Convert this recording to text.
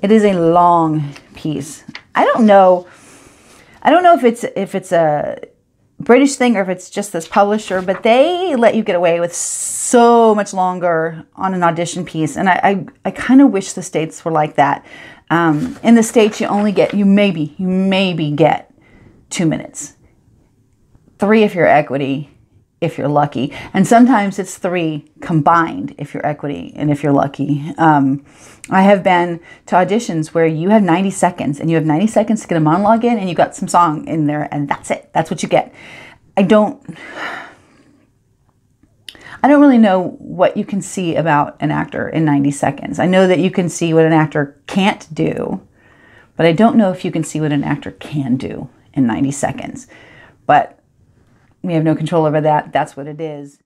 It is a long piece. I don't know if it's a British thing or if it's just this publisher, but they let you get away with so much longer on an audition piece. And I kind of wish the States were like that. In the States, you only get, you maybe get 2 minutes. 3 if you're equity, if you're lucky. And sometimes it's 3 combined if you're equity and if you're lucky. I have been to auditions where you have 90 seconds and you have 90 seconds to get a monologue in and you got some song in there and that's it. That's what you get. I don't really know what you can see about an actor in 90 seconds. I know that you can see what an actor can't do, but I don't know if you can see what an actor can do in 90 seconds. But we have no control over that. That's what it is.